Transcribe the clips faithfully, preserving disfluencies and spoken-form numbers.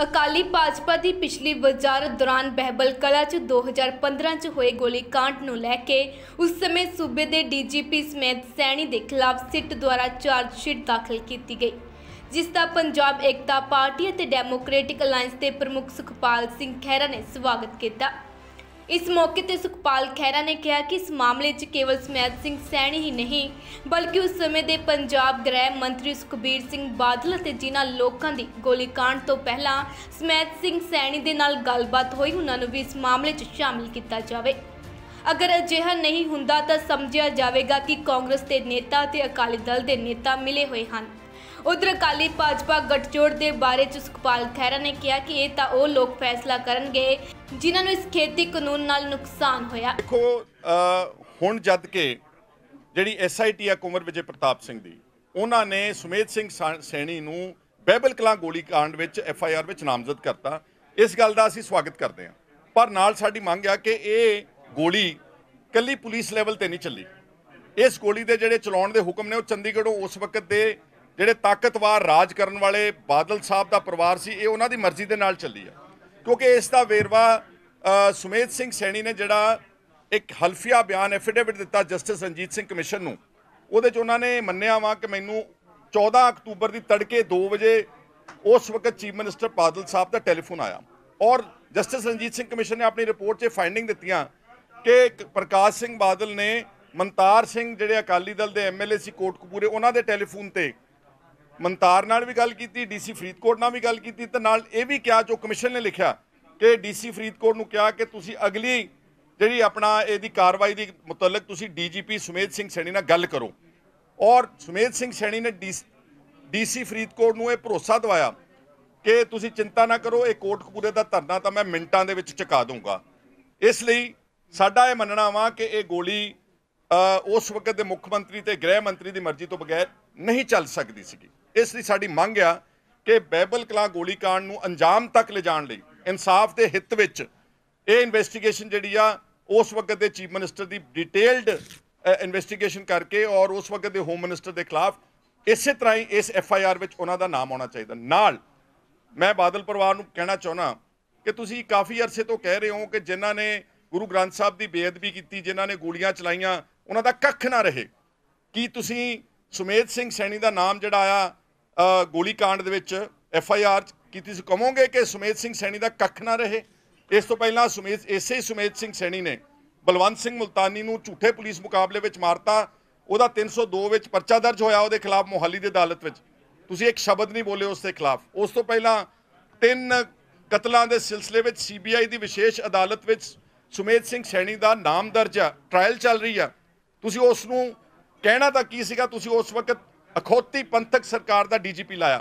अकाली भाजपा की पिछली वजारत दौरान बहबल कला च दो हज़ार पंद्रह च होए गोलीकांड नूं लैके उस समय सूबे के D G P Sumedh Saini के खिलाफ सिट द्वारा चार्जशीट दाखिल की गई, जिसका पंजाब एकता पार्टी और डेमोक्रेटिक अलायंस के प्रमुख सुखपाल सिंह खैरा ने स्वागत किया। इस मौके पर सुखपाल खैरा ने कहा कि इस मामले च केवल सुमेध सिंह सैनी ही नहीं बल्कि उस समय के पंजाब गृह मंत्री सुखबीर सिंह बादल और जिन्हों लोगों की गोलीकांड तो पहला सुमेध सिंह सैनी के नाल गलबात हुई उन्होंने भी इस मामले च शामिल किया जाए। अगर अजिहा नहीं हुंदा तो समझिया जाएगा कि कांग्रेस के नेता ते अकाली दल के नेता मिले हुए हैं। उधर अकाली भाजपा गठजोड़ के बारे च सुखपाल खैरा ने कहा कि ये तो वो लोग फैसला करनगे जिन्होंने इस खेती कानून नाल नुकसान होया। देखो हुण जद के जिहड़ी एस आई टी आ कुंवर विजय प्रताप सिंह दी उन्होंने सुमेध सिंह सैनी नूं बहबल कलां गोलीकांड विच एफ आई आर विच नामजद करता, इस गल दा असीं स्वागत करते हैं, पर नाल साडी मंग आ कि ये गोली कली पुलिस लैवल ते नहीं चली। इस गोली दे जिहड़े चलाउण दे हुकम ने वो चंडीगढ़ों उस वक्त दे ਜਿਹੜੇ ਤਾਕਤਵਾਰ ਰਾਜ ਕਰਨ ਵਾਲੇ ਬਾਦਲ ਸਾਹਿਬ ਦਾ ਪਰਿਵਾਰ ਸੀ ਇਹ ਉਹਨਾਂ ਦੀ ਮਰਜ਼ੀ ਦੇ ਨਾਲ ਚੱਲੀ ਆ, ਕਿਉਂਕਿ ਇਸ ਦਾ ਵੇਰਵਾ ਸੁਮੇਧ ਸਿੰਘ ਸੈਣੀ ਨੇ ਜਿਹੜਾ ਇੱਕ ਹਲਫੀਆ ਬਿਆਨ ਐਫੀਡੇਵਿਟ ਦਿੱਤਾ ਜਸਟਿਸ ਰਣਜੀਤ ਸਿੰਘ ਕਮਿਸ਼ਨ ਨੂੰ, ਉਹਦੇ 'ਚ ਉਹਨਾਂ ਨੇ ਮੰਨਿਆ ਵਾ ਕਿ ਮੈਨੂੰ ਚੌਦਾਂ ਅਕਤੂਬਰ ਦੀ ਤੜਕੇ ਦੋ ਵਜੇ ਉਸ ਵਕਤ ਚੀਫ ਮਿਨਿਸਟਰ ਬਾਦਲ ਸਾਹਿਬ ਦਾ ਟੈਲੀਫੋਨ ਆਇਆ ਔਰ ਜਸਟਿਸ ਰਣਜੀਤ ਸਿੰਘ ਕਮਿਸ਼ਨ ਨੇ ਆਪਣੀ ਰਿਪੋਰਟ 'ਚ ਫਾਈਂਡਿੰਗ ਦਿੱਤੀਆਂ ਕਿ ਪ੍ਰਕਾਸ਼ ਸਿੰਘ ਬਾਦਲ ਨੇ ਮੰਤਾਰ ਸਿੰਘ ਜਿਹੜੇ ਅਕਾਲੀ ਦਲ ਦੇ ਐਮ ਐਲ ਏ ਸੀ ਕੋਟਕਪੂਰੇ ਉਹਨਾਂ ਦੇ ਟੈਲੀਫੋਨ 'ਤੇ मंतार नाल भी गल की, डी सी फरीदकोट नाल भी गल की, यह भी क्या जो कमिशन ने लिखा कि डी सी फरीदकोट नूं क्या कि तुसी अगली जी अपना यदी कार्रवाई दी मुतलक तुसी D G P Sumedh Singh Saini नाल गल करो। और सुमेध सिंह सैनी ने डी डी सी फरीदकोट नूं यह भरोसा दवाया कि तुसी चिंता ना करो, ये कोटकपूरे का धरना तो मैं मिनटां दे विच चुका दूंगा। इसलिए साडा यह मनना वा कि यह गोली उस वक्त के मुख्यमंत्री ते गृह मंत्री की मर्जी तो बगैर नहीं चल सकती सी। इसलिए साड़ी मंग आ कि बहबल कलां गोलीकांड नूं अंजाम तक ले जाण लई इंसाफ के हित विच ये इन्वेस्टिगेशन जिहड़ी आ उस वक्त के चीफ मिनिस्टर की डिटेल्ड इन्वेस्टिगेशन करके और उस वक्त के होम मिनिस्टर के खिलाफ इस तरह ही इस एफ आई आर विच उन्हां दा नाम आना चाहिए। नाल मैं बादल परिवार नूं कहना चाहुंदा कि तुसीं काफ़ी अरसे तो कह रहे हो कि जिन्हां ने गुरु ग्रंथ साहब की बेअदबी की, जिन्हां ने गोलियां चलाईयां, उन्हां दा कख ना रहे। की तुसीं सुमेध सिंह सैनी का नाम जिहड़ा आया गोलीकांड दे विच एफ आई आर कीती सी कहोंगे कि सुमेध सिंह सैनी का कख ना रहे। इस तो पहला सुमेध इसे ही सुमेध सिंह सैनी ने बलवंत सिंह मुल्तानी नूं झूठे पुलिस मुकाबले विच मारता, उहदा तीन सौ दो विच परचा दर्ज होया, उहदे खिलाफ मोहाली की अदालत विच तुसीं एक शब्द नहीं बोले उसके खिलाफ। उस तो पहला तीन कतलों के सिलसिले में सी बी आई की विशेष अदालत विच सुमेध सिंह सैनी का नाम दर्ज आ, ट्रायल चल रही है। तुसीं उस नूं कहना तां की सीगा, तुसीं उस वक्त अखौती पंथक सरकार का डी जी पी लाया।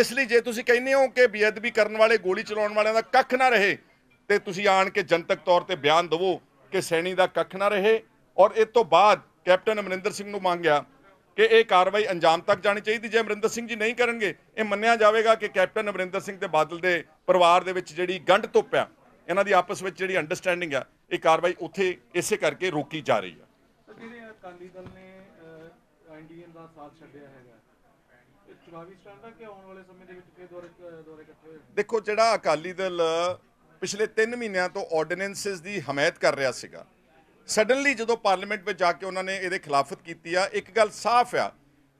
इसलिए जे तुसीं कहने हो कि बेअदबी करने वाले गोली चलाने वाले का कख ना रहे तो तुसीं आण के जनतक तौर पर बयान दवो कि सैनी का कख ना रहे। और इस तो बाद कैप्टन अमरिंदर सिंह नूं मंगिया कि यह कार्रवाई अंजाम तक जानी चाहिए। जे अमरिंदर सिंह जी नहीं करनगे ये मन्निया जाएगा कि कैप्टन अमरिंदर सिंह ते बादल के परिवार दे विच जिहड़ी गंढ धुप है, इन्हां दी आपस विच जिहड़ी अंडरस्टैंडिंग है, ये कार्रवाई उत्थे इसे करके रोकी जा रही है। देखो जिहड़ा अकाली दल पिछले तीन महीनों तो ऑर्डीनेंसिस की हमायत कर रहा सीगा, सडनली जो पार्लीमेंट में जाके उन्होंने ये खिलाफत की आ। एक गल साफ आ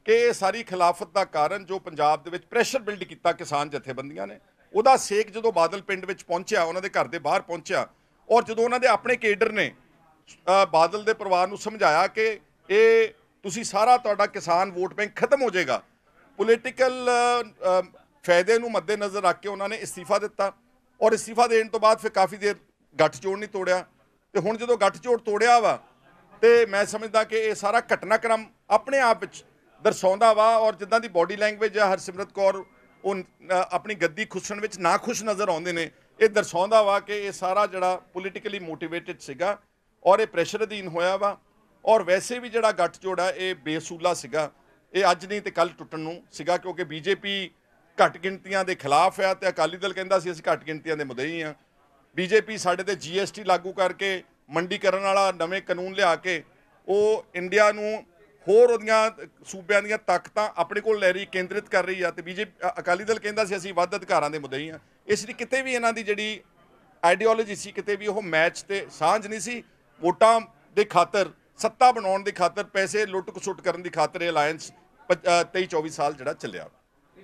कि सारी खिलाफत का कारण जो पंजाब दे विच प्रैशर बिल्ड किया किसान जथेबंदियां ने, उहदा सेक जो बादल पिंड पहुंचा, उन्होंने घर के बाहर पहुंचा और जो उन्होंने अपने केडर ने बादल के परिवार को समझाया कि ये तुसी सारा तुहाडा किसान वोट बैंक खत्म हो जाएगा, पोलिटिकल फायदे नूं मद्देनज़र रख के उन्होंने इस्तीफा दिता। और इस्तीफा देने तो बाद फिर काफ़ी देर गठजोड़ नहीं तोड़िया, तो हुण जो गठजोड़ तोड़िया वा तो मैं समझदा कि ये सारा घटनाक्रम अपने आप दर्शाउंदा वा। और जिद्दां दी बॉडी लैंग्वेज है हरसिमरत कौर अपनी गद्दी खुसन विच ना खुश नज़र आउंदे ने, ये दर्शाउंदा वा कि ये सारा जिहड़ा पोलिटिकली मोटिवेटिड सीगा और ये प्रैशर अधीन होया वा। और वैसे भी जिहड़ा गठजोड़ है ये बेसूला सीगा, ये अज नहीं तो कल टुटण नूं सीगा, क्योंकि बीजेपी घट गिणतियां दे खिलाफ है तो अकाली दल कहंदा सी असीं घट गिणतियां दे मुद्दई हां। बीजेपी साडे ते जी एस टी लागू करके मंडी करन वाला नवें कानून लिया के वह इंडिया नूं होर उहदियां सूबियां दीयां ताकतां अपने कोल लै रही केंद्रित कर रही है। तो बीजेपी अकाली दल कहंदा सी असीं वध अधिकारां दे मुद्दई हां, ਇਸ ਲਈ ਕਿਤੇ ਵੀ ਇਹਨਾਂ ਦੀ ਜਿਹੜੀ ਆਈਡੀਓਲੋਜੀ ਸੀ ਕਿਤੇ ਵੀ ਉਹ ਮੈਚ ਤੇ ਸਾਂਝ ਨਹੀਂ ਸੀ। ਵੋਟਾਂ ਦੇ ਖਾਤਰ, ਸੱਤਾ ਬਣਾਉਣ ਦੇ ਖਾਤਰ, ਪੈਸੇ ਲੁੱਟ ਖਸੁੱਟ ਕਰਨ ਦੀ ਖਾਤਰ ਇਹ ਅਲਾਈਅੰਸ ਤੇਈ ਚੌਵੀ ਸਾਲ ਜਿਹੜਾ ਚੱਲਿਆ।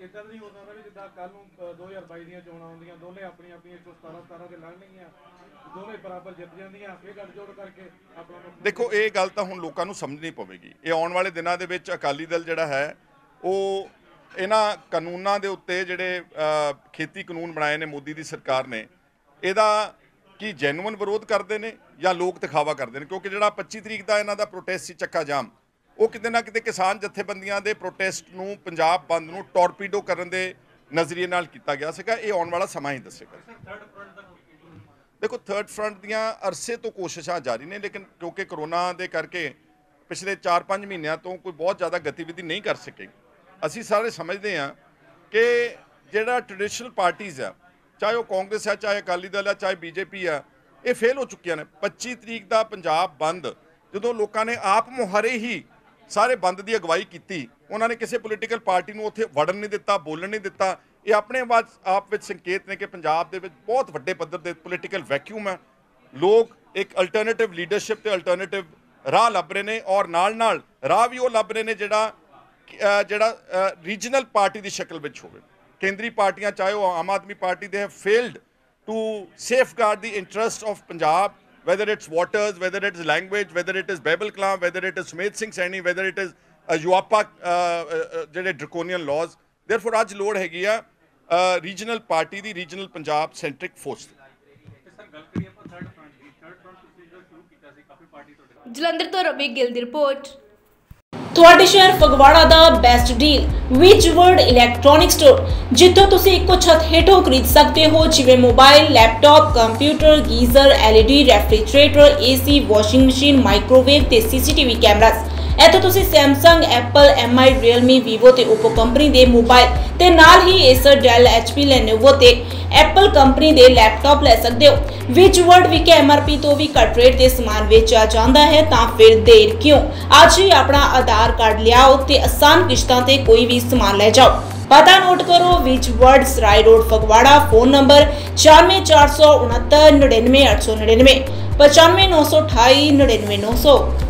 ਇਦਾਂ ਨਹੀਂ ਹੋ ਸਕਦਾ ਵੀ ਜਿੱਦਾਂ ਕੱਲ ਨੂੰ ਦੋ ਹਜ਼ਾਰ ਬਾਈ ਦੀਆਂ ਚੋਣਾਂ ਆਉਂਦੀਆਂ, ਦੋਨੇ ਆਪਣੀ ਆਪਣੀ ਇੱਕ ਸੌ ਸਤਾਰਾਂ ਦੇ ਲੜਨਗੀਆਂ, ਦੋਵੇਂ ਬਰਾਬਰ ਜਿੱਤ ਜਾਂਦੀਆਂ, ਇਹ ਗੱਲ ਜੋੜ ਕਰਕੇ ਆਪਣਾ ਦੇਖੋ ਇਹ ਗੱਲ ਤਾਂ ਹੁਣ ਲੋਕਾਂ ਨੂੰ ਸਮਝਣੀ ਪਵੇਗੀ। ਇਹ ਆਉਣ ਵਾਲੇ ਦਿਨਾਂ ਦੇ ਵਿੱਚ ਅਕਾਲੀ ਦਲ ਜਿਹੜਾ ਹੈ ਉਹ ਇਹਨਾਂ ਕਾਨੂੰਨਾਂ ਦੇ ਉੱਤੇ ਜਿਹੜੇ ਖੇਤੀ ਕਾਨੂੰਨ ਬਣਾਏ ਨੇ ਮੋਦੀ ਦੀ ਸਰਕਾਰ ਨੇ, ਇਹਦਾ ਕੀ ਜੈਨੂਅਨ ਵਿਰੋਧ ਕਰਦੇ ਨੇ ਜਾਂ ਲੋਕ ਦਿਖਾਵਾ ਕਰਦੇ ਨੇ? ਕਿਉਂਕਿ ਜਿਹੜਾ ਪੱਚੀ ਤਰੀਕ ਦਾ ਇਹਨਾਂ ਦਾ ਪ੍ਰੋਟੈਸਟ ਸੀ ਚੱਕਾ ਜਾਮ, ਉਹ ਕਿਤੇ ਨਾ ਕਿਤੇ ਕਿਸਾਨ ਜਥੇਬੰਦੀਆਂ ਦੇ ਪ੍ਰੋਟੈਸਟ ਨੂੰ, ਪੰਜਾਬ ਬੰਦ ਨੂੰ ਟੋਰਪੀਡੋ ਕਰਨ ਦੇ ਨਜ਼ਰੀਏ ਨਾਲ ਕੀਤਾ ਗਿਆ ਸੀਗਾ। ਇਹ ਆਉਣ ਵਾਲਾ ਸਮਾਂ ਹੀ ਦੱਸੇਗਾ। ਦੇਖੋ ਥਰਡ ਫਰੰਟ ਦੀਆਂ ਅਰਸੇ ਤੋਂ ਕੋਸ਼ਿਸ਼ਾਂ ਜਾਰੀ ਨੇ, ਲੇਕਿਨ ਕਿਉਂਕਿ ਕੋਰੋਨਾ ਦੇ ਕਰਕੇ ਪਿਛਲੇ ਚਾਰ ਪੰਜ ਮਹੀਨਿਆਂ ਤੋਂ ਕੋਈ ਬਹੁਤ ਜ਼ਿਆਦਾ ਗਤੀਵਿਧੀ ਨਹੀਂ ਕਰ ਸਕੇ। ਅਸੀਂ ਸਾਰੇ ਸਮਝਦੇ ਹਾਂ ਕਿ ਜਿਹੜਾ ਟ੍ਰੈਡੀਸ਼ਨਲ ਪਾਰਟੀਆਂ ਆ, ਚਾਹੇ ਉਹ ਕਾਂਗਰਸ ਆ, ਚਾਹੇ ਅਕਾਲੀ ਦਲ ਆ, ਚਾਹੇ ਬੀਜੇਪੀ ਆ, ਇਹ ਫੇਲ ਹੋ ਚੁੱਕੀਆਂ ਨੇ। ਪੱਚੀ ਤਰੀਕ ਦਾ ਪੰਜਾਬ ਬੰਦ ਜਦੋਂ ਲੋਕਾਂ ਨੇ ਆਪ ਮੁਹਾਰੇ ਹੀ ਸਾਰੇ ਬੰਦ ਦੀ ਅਗਵਾਈ ਕੀਤੀ, ਉਹਨਾਂ ਨੇ ਕਿਸੇ ਪੋਲੀਟੀਕਲ ਪਾਰਟੀ ਨੂੰ ਉੱਥੇ ਵੜਨ ਨਹੀਂ ਦਿੱਤਾ, ਬੋਲਣ ਨਹੀਂ ਦਿੱਤਾ। ਇਹ ਆਪਣੇ ਆਪ ਵਿੱਚ ਸੰਕੇਤ ਨੇ ਕਿ ਪੰਜਾਬ ਦੇ ਵਿੱਚ ਬਹੁਤ ਵੱਡੇ ਪੱਧਰ ਦੇ ਪੋਲੀਟੀਕਲ ਵੈਕਿਊਮ ਹੈ। ਲੋਕ ਇੱਕ ਅਲਟਰਨੇਟਿਵ ਲੀਡਰਸ਼ਿਪ ਤੇ ਅਲਟਰਨੇਟਿਵ ਰਾਹ ਲੱਭ ਰਹੇ ਨੇ, ਔਰ ਨਾਲ ਨਾਲ ਰਾਹ ਵੀ ਉਹ ਲੱਭ ਰਹੇ ਨੇ ਜਿਹੜਾ ਜਿਹੜਾ ਰੀਜਨਲ ਪਾਰਟੀ ਦੀ ਸ਼ਕਲ ਵਿੱਚ ਹੋਵੇ। ਕੇਂਦਰੀ ਪਾਰਟੀਆਂ, ਚਾਹੇ ਉਹ ਆਮ ਆਦਮੀ ਪਾਰਟੀ ਦੇ, failed to safeguard the interest of Punjab, whether it's waters, whether it's language, whether it is Babel Kalam, whether it is Sumedh Singh Saini, whether it is uh, Yuapa, uh, uh, uh, draconian laws. Therefore, aaj lord hai giya uh, regional party, the regional Punjab centric force. Jalandhar to Rabi Gill di report. ਤੁਹਾਡੇ ਸ਼ਹਿਰ ਫਗਵਾੜਾ ਦਾ best deal ਵਿਚਵਰਡ electronic store, ਜਿੱਥੋਂ ਤੁਸੀਂ ਇੱਕੋ ਛੱਤ ਹੇਠੋਂ ਖਰੀਦ ਸਕਦੇ ਹੋ, ਜਿਵੇਂ mobile, laptop, computer, geyser, LED, refrigerator, AC, washing machine, microwave ਤੇ ਸੀਸੀਟੀਵੀ ਕੈਮਰਾਸ। ਇੱਥੋਂ ਤੁਸੀਂ Samsung, Apple, Mi, Realme, Vivo ਤੇ ਓਪੋ ਕੰਪਨੀ ਦੇ ਮੋਬਾਈਲ ਤੇ ਨਾਲ ਹੀ ਏਸਰ, ਡੈਲ, ਐਚਪੀ, ਲੈਨੋਵੋ ਤੇ ਐਪਲ ਕੰਪਨੀ ਦੇ ਲੈਪਟਾਪ ਲੈ ਸਕਦੇ ਹੋ। ਵਿਚਵਰਡ ਵਿਖੇ ਐਮਆਰਪੀ ਤੋਂ ਵੀ ਘੱਟ ਰੇਟ ਤੇ ਸਮਾਨ ਵੇਚਿਆ ਜਾਂਦਾ ਹੈ, ਤਾਂ ਫਿਰ ਦੇਰ ਕਿਉਂ? ਅੱਜ ਹੀ ਆਪਣਾ ਆਧਾਰ ਕਾਰਡ ਲਿਆਓ ਤੇ ਆਸਾਨ ਕਿਸ਼ਤਾਂ ਤੇ ਕੋਈ ਵੀ ਸਮਾਨ ਲੈ ਜਾਓ। ਪਤਾ ਨੋਟ ਕਰੋ, ਵਿਚਵਰਡ, Sarai road, Phagwara. Phone number ਚਾਨਵੇਂ ਚਾਰ ਸੌ ਉਣਹੱਤਰ ਨੜਿਨਵੇਂ ਅੱਠ ਸੌ ਨੜਿਨਵੇਂ, ਪਚਾਨਵੇਂ ਨੌ ਸੌ ਅਠਾਈ ਨੜਿਨਵੇਂ ਨੌ ਸੌ।